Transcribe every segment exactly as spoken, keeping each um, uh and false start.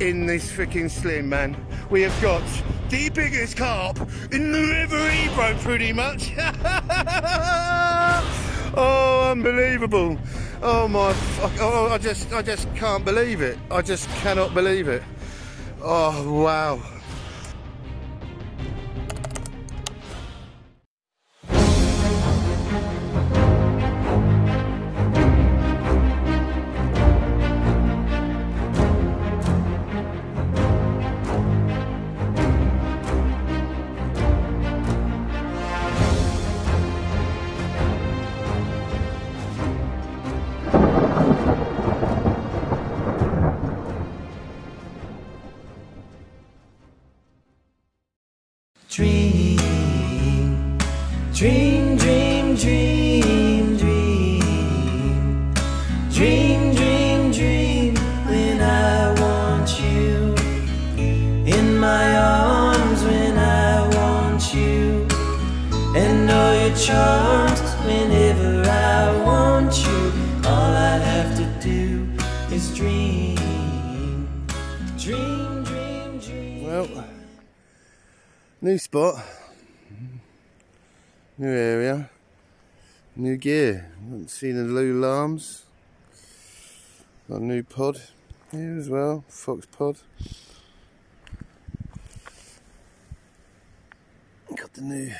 in this freaking slim, man. We have got the biggest carp in the River Ebro, pretty much. Oh, unbelievable. Oh my, oh, I just, I just can't believe it. I just cannot believe it. Oh, wow. Dream, dream, dream, dream, dream, dream, dream, dream, when I want you, in my arms when I want you, and all your charms whenever I want you, all I have to do is dream, dream, dream, dream. Well, new spot, new area, new gear. Haven't seen the Lou Larms. Got a new pod here as well, Fox pod. Got the new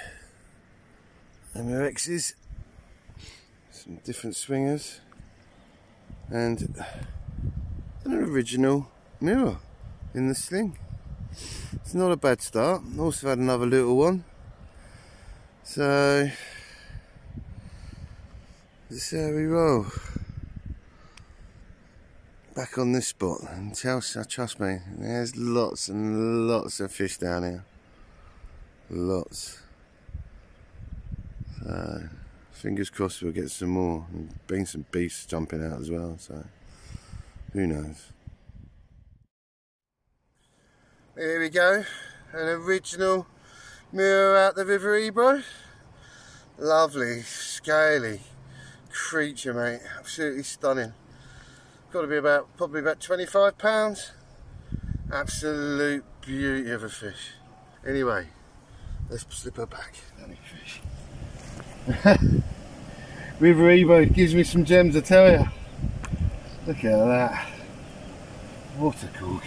M R Xs, some different swingers, and an original mirror in the sling. It's not a bad start. Also had another little one. So this is how we roll. Back on this spot, and Chelsea, trust me, there's lots and lots of fish down here. Lots. So fingers crossed we'll get some more. And bring some beasts jumping out as well, so who knows? Here we go, an original mirror out the River Ebro. Lovely, scaly creature, mate. Absolutely stunning. Got to be about, probably about twenty-five pounds. Absolute beauty of a fish. Anyway, let's slip her back. Danny fish. River Ebro gives me some gems, I tell you. Look at that. What a cool guy.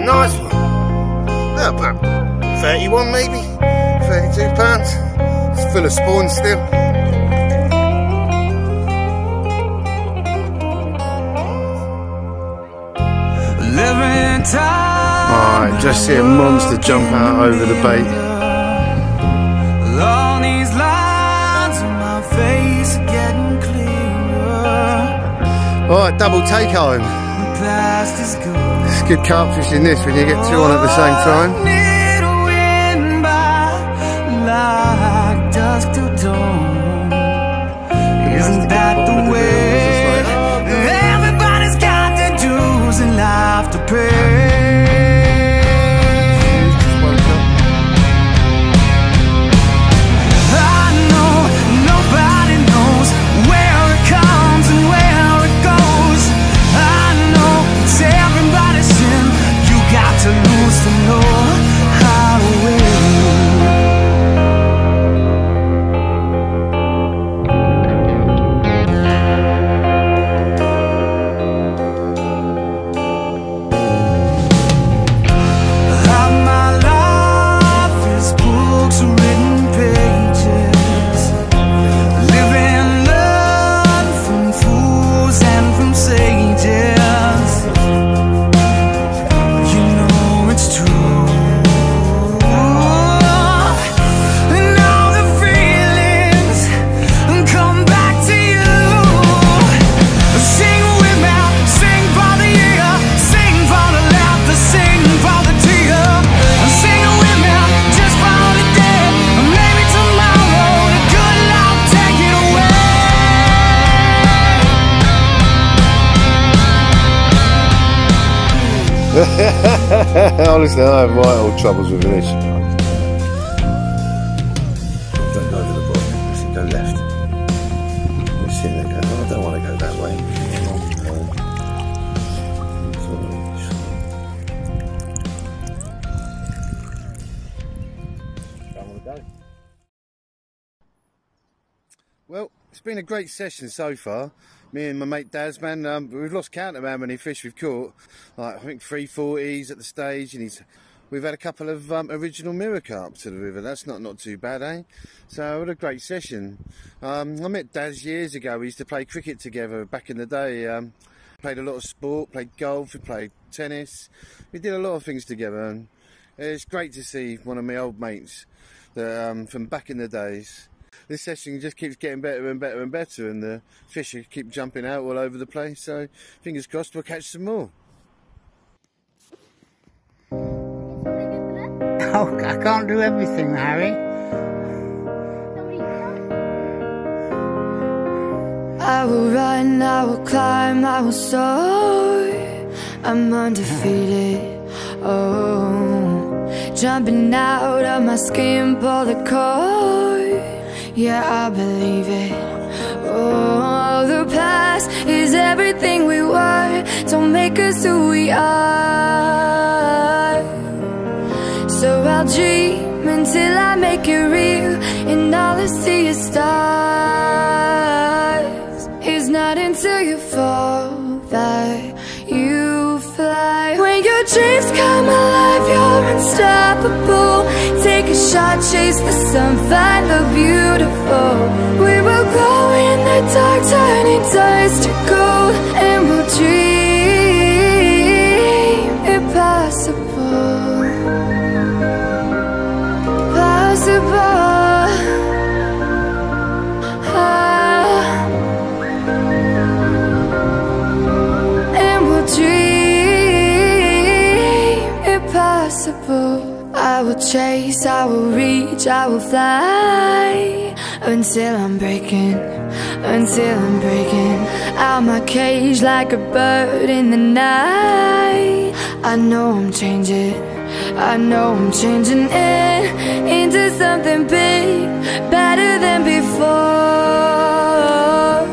Nice one. Oh, about thirty-one maybe, thirty-two pounds. It's full of spawn still. Alright, oh, just see a monster jump out over the bait. All these lines in my face are getting clearer. Alright, double take home. It's good carp fishing this when you get two on at the same time. Isn't that the way everybody's got their dues in life to pay? To lose, to know Honestly, I have my old troubles with this. Don't go over the board, actually go left. We're sitting there going, oh, I don't want to go that way. I don't want to go. Well, it's been a great session so far. Me and my mate Daz, man, um, we've lost count of how many fish we've caught. Like, I think three forties at the stage, and he's, we've had a couple of um, original miracarps to the river. That's not, not too bad, eh? So, what a great session. Um, I met Daz years ago. We used to play cricket together back in the day. Um, played a lot of sport, played golf, we played tennis. We did a lot of things together, and it's great to see one of my old mates that, um, from back in the days. This session just keeps getting better and better and better, and the fish keep jumping out all over the place, so fingers crossed we'll catch some more. Oh, I can't do everything, Harry. I will run, I will climb, I will soar. I'm undefeated, oh. Jumping out of my skin, pull the cord. Yeah, I believe it. Oh, the past is everything we were. Don't make us who we are. So I'll dream until I make it real, and all I see is stars. It's not until you fall that you fly. When your dreams come alive, you're unstoppable. Take a shot, chase the sun, find the beautiful. We will glow in the dark, turning dust to gold, and we'll dream impossible. Possible, ah. And we'll dream impossible. I will chase, I will reach, I will fly. Until I'm breaking, until I'm breaking out my cage like a bird in the night. I know I'm changing, I know I'm changing it into something big, better than before.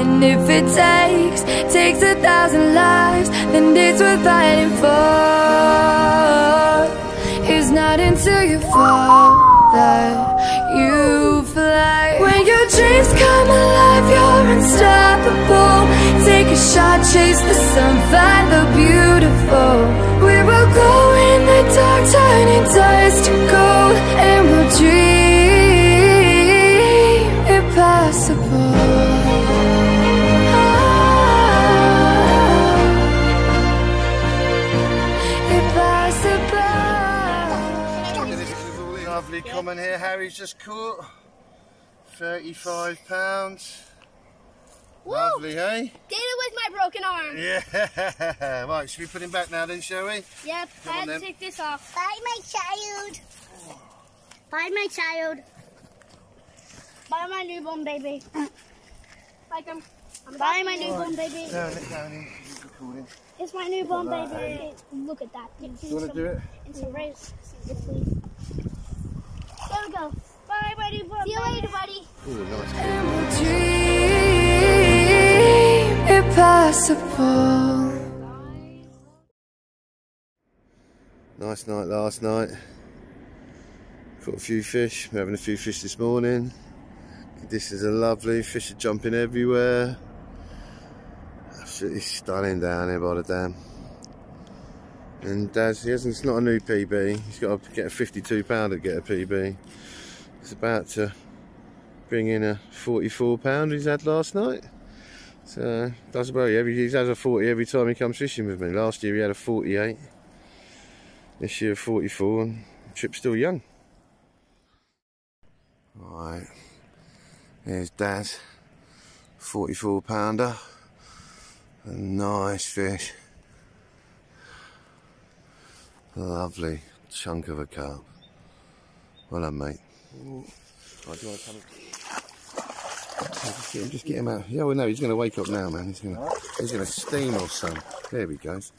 And if it takes, takes a thousand lives, then it's worth fighting for. Not until you fall that you fly. When your dreams come alive, you're unstoppable. Take a shot, chase the sun, find the beautiful. We will glow in the dark, turning dust to gold, and we'll dream impossible. Lovely common here, Harry's just caught. thirty-five pounds. Woo. Lovely, hey? Did it with my broken arm. Yeah. Right, should we put him back now then, shall we? Yep, Come I had to take this off. Bye, my child. Bye, my child. Bye, my newborn baby. Like I'm, I'm Bye, my newborn right. baby. Down it, down here. It. It's my newborn Look baby. Hey. Look at that. It's you want to do it? It's a race. It's There we go. Bye, buddy. See Bye. you later, buddy. Ooh, nice. And we'll dream impossible. Nice night last night. Caught a few fish. We're having a few fish this morning. Conditions are lovely. Fish are jumping everywhere. Absolutely stunning down here by the dam. And Daz, he hasn't, it's not a new P B, he's got to get a fifty-two pounder to get a P B. He's about to bring in a forty-four pounder he's had last night. So, does well, he has a forty every time he comes fishing with me. Last year he had a forty-eight, this year a forty-four, and the trip's still young. Alright, there's Daz, forty-four pounder, a nice fish. Lovely chunk of a carp. Well done, mate. Ooh. Right, do you want to come in? Just get him, just get him out. Yeah, well, no, he's going to wake up now, man. He's going to, he's going to steam or something. There he goes.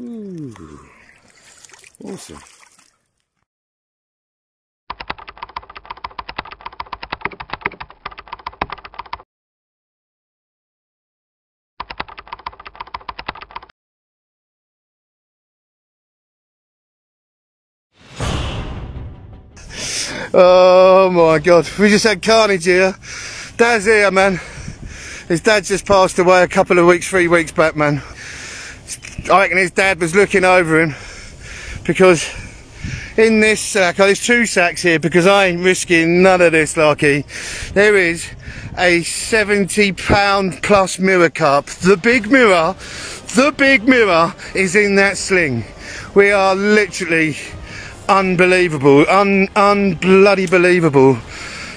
Ooh, awesome. Oh my God, we just had carnage here. Dad's here, man. His dad just passed away a couple of weeks, three weeks back, man. I reckon his dad was looking over him, because in this sack, oh, there's two sacks here, because I ain't risking none of this, Larky. There is a seventy pound plus mirror carp. The big mirror, the big mirror is in that sling. We are literally unbelievable, un, un bloody believable.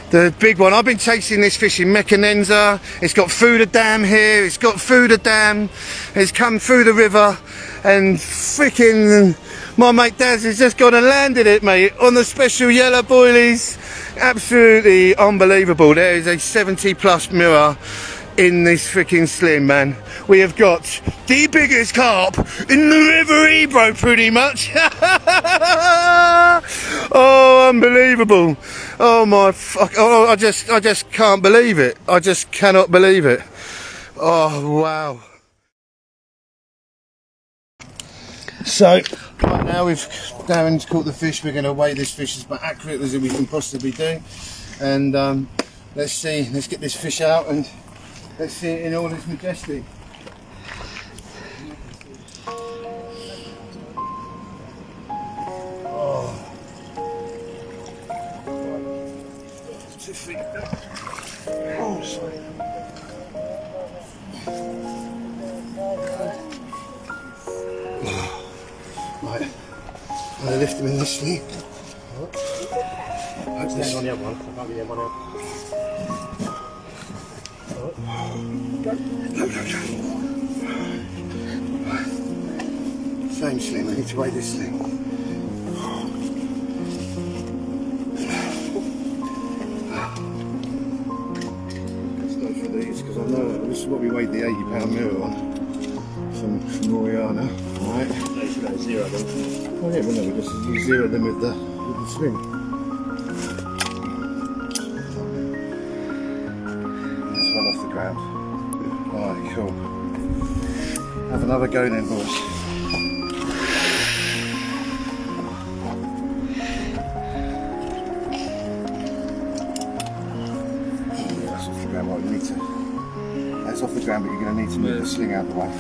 The big one. I've been chasing this fish in Meconenza. It's got through the dam here. It's got through the dam. It's come through the river, and freaking my mate Daz has just gone and landed it, mate, on the special yellow boilies. Absolutely unbelievable. There is a seventy plus mirror in this freaking slim, man. We have got the biggest carp in the River Ebro, pretty much. Oh, unbelievable. Oh my fuck, oh, I just I just can't believe it. I just cannot believe it. Oh wow. So right now we've Darren's caught the fish. We're going to weigh this fish as accurate as we can possibly do, and um, let's see, let's get this fish out and let's see it in all its majesty. Oh. Two feet. Oh, sorry. Right. I'm going to lift him in this sleep. Hope this on the other one. I can't get the other one out. No, no, no. Same sling, I need to weigh this sling. Let's go for these, because I know this is what we weighed the eighty pound mirror on. From, from Orellana. Alright. No, should have zero them. Oh yeah, well no, we just zero them with the, with the sling. Alright, cool. Have another go then, boys. Yeah, that's off the ground, well, you need to. That's off the ground, but you're going to need to move the sling out of the way.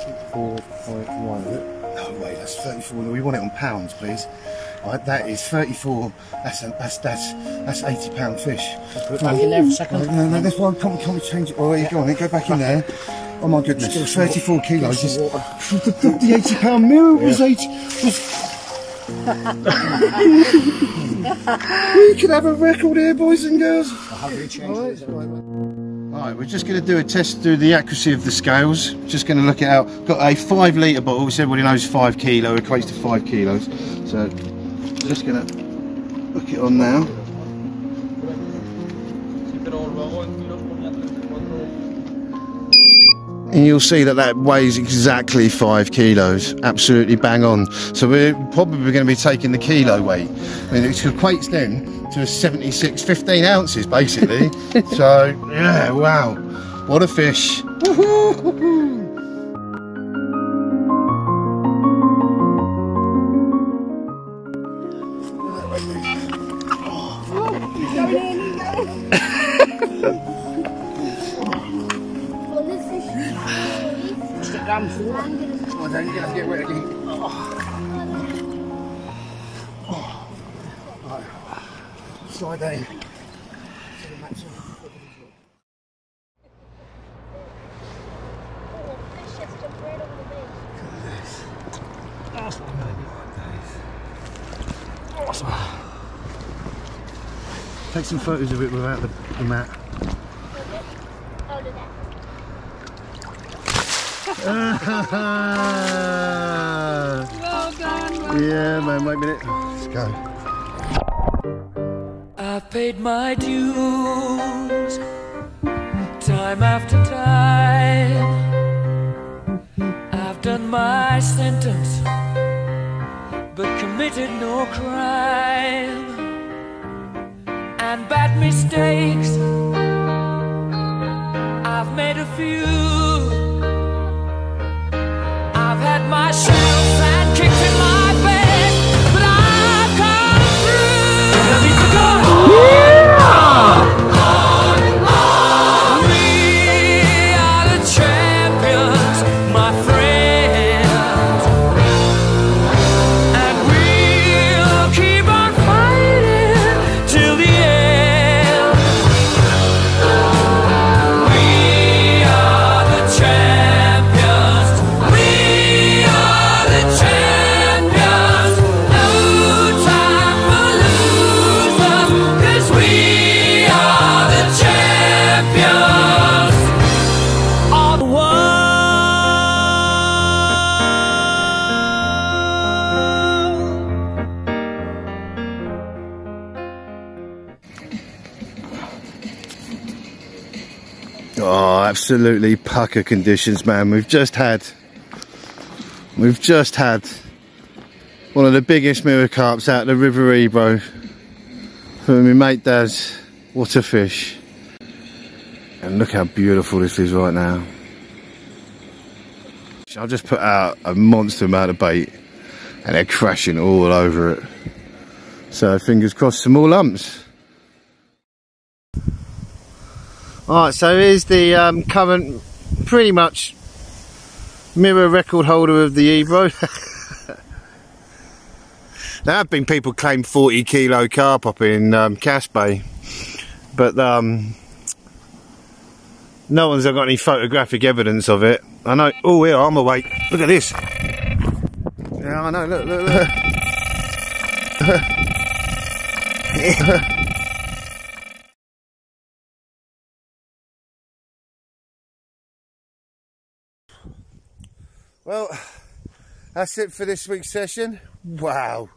thirty-four point one, is it? Oh wait, that's thirty-four. We want it on pounds, please. All right, that is thirty-four. That's a, that's that's that's eighty pound fish. Put it back no, in there for a second. No, no, no, that's why I can't, can't change it. Oh, yeah. Go on, go back in there. Oh my goodness, thirty-four kilos. Just, the, the eighty pound mirror was yeah. eighty. Was... We could have a record here, boys and girls. I'll have you changed it. Alright, we're just going to do a test through the accuracy of the scales. Just going to look it out. Got a five litre bottle, which everybody knows five kilo, equates to five kilos. So, just going to hook it on now. And you'll see that that weighs exactly five kilos, absolutely bang on. So we're probably going to be taking the kilo weight. I mean, it equates then to a seventy-six, fifteen ounces basically. So yeah, wow, what a fish. Oh, Dan, you're going to have to get wet again. Oh. Oh. Right. Slide that in. Awesome. Take some photos of it without the, the mat. Well done, well done. Yeah, man, wait a minute. Let's go. Up I've paid my dues, time after time. I've done my sentence, but committed no crime. And bad mistakes, I've made a few. I've had my shells and kicks in my Oh, absolutely pucker conditions, man. We've just had, we've just had one of the biggest mirror carps out of the River Ebro from my mate Daz. What a fish. And look how beautiful this is right now. I've just put out a monster amount of bait and they're crashing all over it. So fingers crossed, some more lumps. Alright, so here's the um, current, pretty much, mirror record holder of the Ebro. There have been people claim forty kilo carp up in um, Caspé, but um, no one's got any photographic evidence of it. I know, oh here, I'm awake, look at this. Yeah, I know, look, look, look. Yeah. Well, that's it for this week's session. Wow.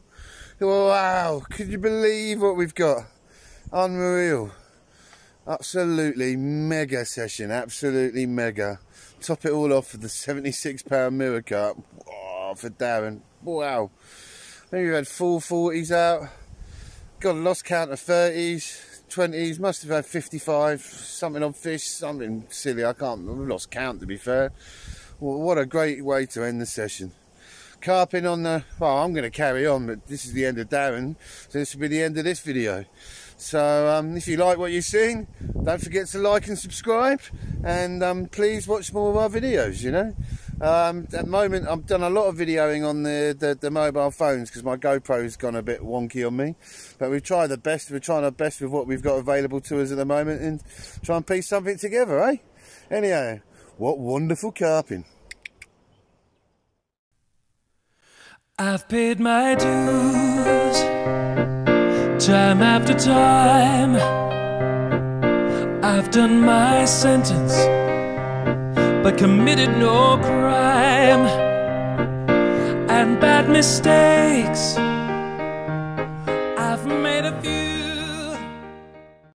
Wow. Could you believe what we've got? Unreal. Absolutely mega session. Absolutely mega. Top it all off with the seventy-six pound mirror carp. Oh, for Darren. Wow. I think we've had full forties out. Got a lost count of thirties, twenties. Must have had fifty-five. Something on fish. Something silly. I can't. I've lost count, to be fair. What a great way to end the session. Carping on the... Well, I'm going to carry on, but this is the end of Darren, so this will be the end of this video. So, um, if you like what you've seen, don't forget to like and subscribe, and um, please watch more of our videos, you know. Um, at the moment, I've done a lot of videoing on the, the, the mobile phones because my GoPro's gone a bit wonky on me. But we've tried the best. We're trying our best with what we've got available to us at the moment and try and piece something together, eh? Anyhow... What wonderful carping. I've paid my dues, time after time. I've done my sentence, but committed no crime. And bad mistakes, I've made a few.